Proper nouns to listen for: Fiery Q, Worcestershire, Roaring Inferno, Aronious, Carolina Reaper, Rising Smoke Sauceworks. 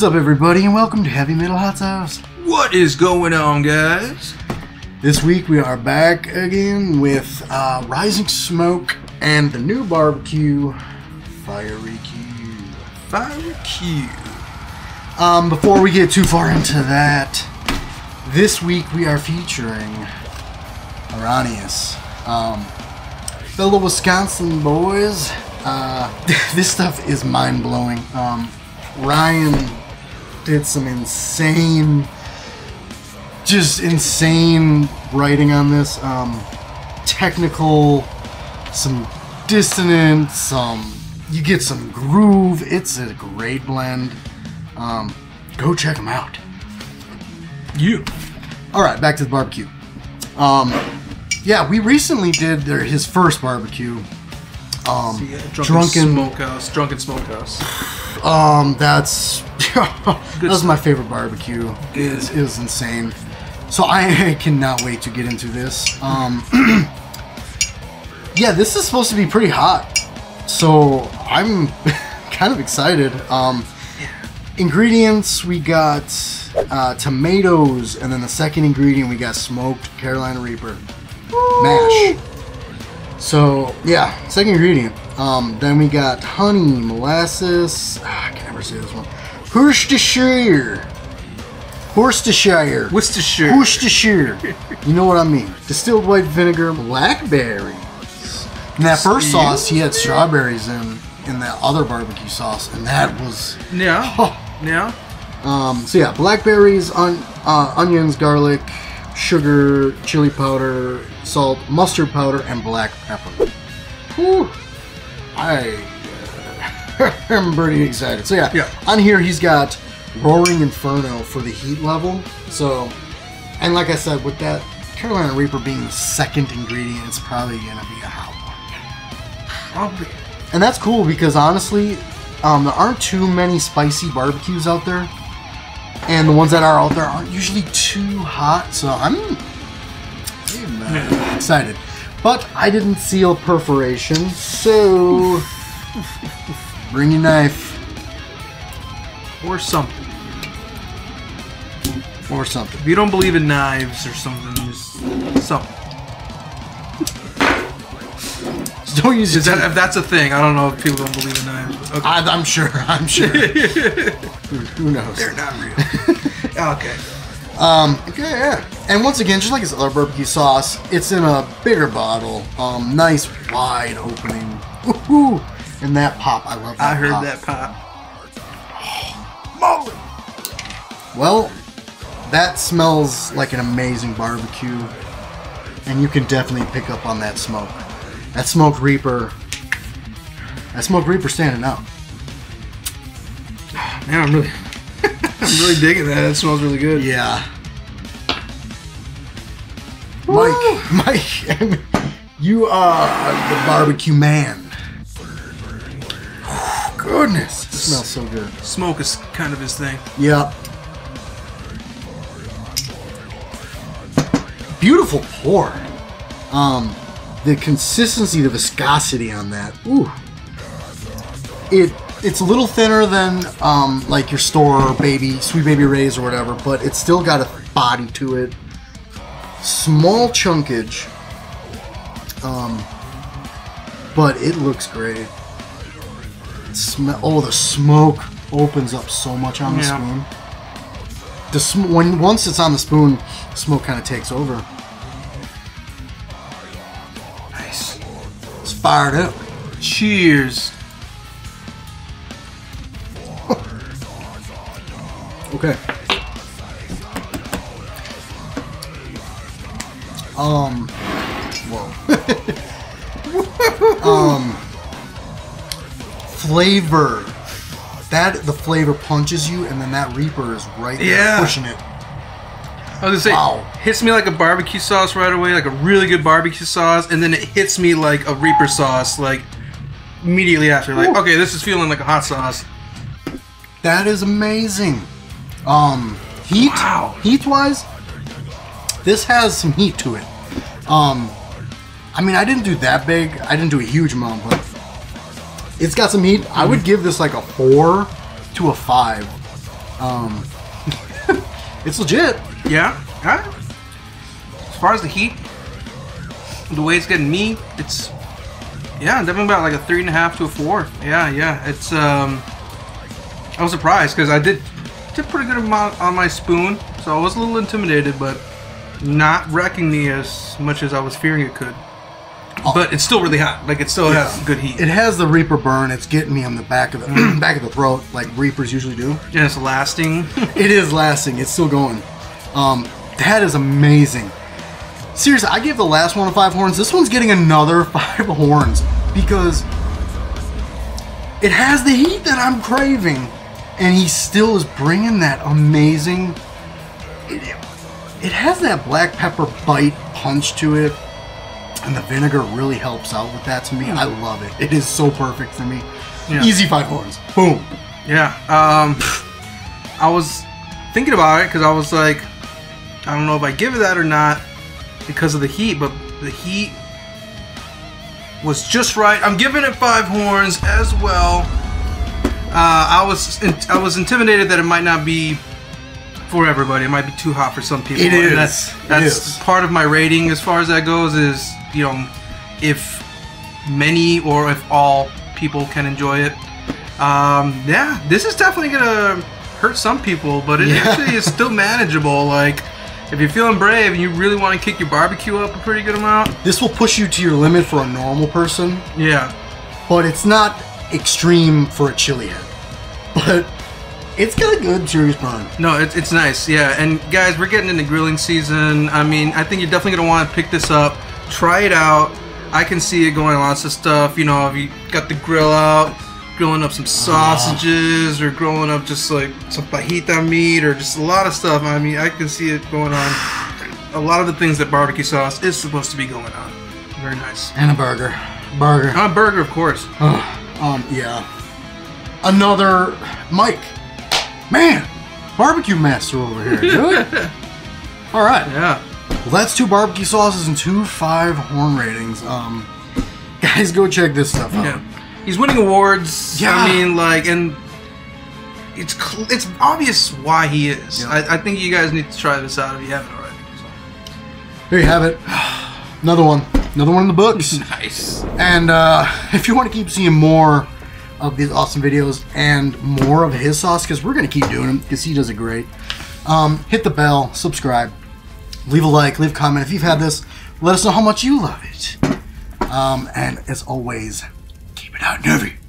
What's up, everybody, and welcome to Heavy Metal Hot Sauce. What is going on, guys? This week we are back again with Rising Smoke and the new barbecue, Fiery Q. Fiery Q. Before we get too far into that, this week we are featuring Aronious. Fellow Wisconsin boys. This stuff is mind-blowing. Ryan did some insane writing on this. Technical, some dissonance, you get some groove. It's a great blend. Go check them out. Alright, back to the barbecue. Yeah, we recently did his first barbecue. Drunken Smokehouse. That's that was my favorite barbecue. It was insane. So I cannot wait to get into this. Yeah, this is supposed to be pretty hot, so I'm kind of excited. Ingredients, we got tomatoes, and then the second ingredient we got smoked Carolina Reaper mash. So yeah, second ingredient. Then we got honey, molasses. I can never say this one. Worcestershire. You know what I mean. Distilled white vinegar, blackberries. In that first sauce, he had strawberries in that other barbecue sauce, and that was so yeah, blackberries, onions, garlic, sugar, chili powder, salt, mustard powder, and black pepper. Whew. I am pretty excited. So yeah, on here he's got Roaring Inferno for the heat level. So, and like I said, with that Carolina Reaper being the second ingredient, it's probably gonna be a hot one. And that's cool because honestly, there aren't too many spicy barbecues out there. And the ones that are out there aren't usually too hot, so I'm excited. But I didn't seal perforation, so bring your knife. Or something. Or something. If you don't believe in knives or something, just something. Just don't use your teeth. If that's a thing, I don't know if people don't believe in knives. Okay. I'm sure. Who knows? They're not real. Okay. Okay, yeah. And once again, just like his other barbecue sauce, it's in a bigger bottle. Nice wide opening. Woohoo! And that pop, I love that pop. I heard that pop. Oh, well, that smells like an amazing barbecue. And you can definitely pick up on that smoke. That smoked Reaper. That smoked Reaper standing up. Man, I'm really digging that. That smells really good. Yeah. Woo! Mike, you are the barbecue man. Goodness, it smells so good. Smoke is kind of his thing. Yeah. Beautiful pour. The consistency, the viscosity on that. Ooh. It's a little thinner than like your store Sweet Baby Ray's or whatever, but it's still got a body to it. Small chunkage, but it looks great. Oh, the smoke opens up so much on the spoon. Once it's on the spoon, the smoke kind of takes over. Nice. It's fired up. Cheers. Okay. Whoa. Flavor. The flavor punches you, and then that Reaper is right there pushing it. I was gonna say, hits me like a barbecue sauce right away, like a really good barbecue sauce, and then it hits me like a Reaper sauce, like immediately after. Like, okay, this is feeling like a hot sauce. That is amazing. Heat-wise, this has some heat to it. I mean, I didn't do that big. I didn't do a huge amount, but it's got some heat. I would give this like a 4 to a 5. It's legit. Yeah. As far as the heat, the way it's getting me, it's, yeah, definitely about like a 3.5 to a 4. Yeah, yeah. It's, I was surprised because I did pretty good amount on my spoon, so I was a little intimidated, but not wrecking me as much as I was fearing it could. Oh. But it's still really hot. Like, it still has good heat. It has the Reaper burn. It's getting me on the back of the back of the throat, like Reapers usually do. And it's lasting. It is lasting. It's still going. That is amazing. Seriously, I gave the last one a 5 horns. This one's getting another 5 horns because it has the heat that I'm craving, and he still is bringing that amazing. It has that black pepper bite punch to it. And the vinegar really helps out with that to me. I love it. It is so perfect for me. Yeah. Easy 5 horns. Boom. Yeah. I was thinking about it because I was like, I don't know if I give it that or not because of the heat, but the heat was just right. I'm giving it 5 horns as well. I was intimidated that it might not be for everybody. It might be too hot for some people. It is. That's part of my rating as far as that goes is, you know, if many or if all people can enjoy it. Yeah, this is definitely gonna hurt some people, but it actually is still manageable. Like, if you're feeling brave and you really want to kick your barbecue up a pretty good amount, this will push you to your limit for a normal person. Yeah. But it's not extreme for a chili head. But it's got a good serious burn. No, it's nice, yeah. And guys, we're getting into grilling season. I mean, I think you're definitely going to want to pick this up. Try it out. I can see it going lots of stuff. You know, if you got the grill out, grilling up some sausages, or grilling up just like some fajita meat, or just a lot of stuff. I mean, I can see it going on. A lot of the things that barbecue sauce is supposed to be going on. Very nice. And a burger. Burger. And a burger, of course. Yeah. Another Mike. Man, barbecue master over here, dude. All right. Yeah. Well, that's 2 barbecue sauces and 2 5-horn ratings. Guys, go check this stuff out. Yeah. He's winning awards. Yeah. I mean, like, and it's obvious why he is. Yeah. I think you guys need to try this out if you haven't already. So. There you have it. Another one in the books. Nice. And if you want to keep seeing more of these awesome videos and more of his sauce, because we're going to keep doing them because he does it great. Hit the bell, subscribe, leave a like, leave a comment. If you've had this, let us know how much you love it. And as always, keep it hot and nervy.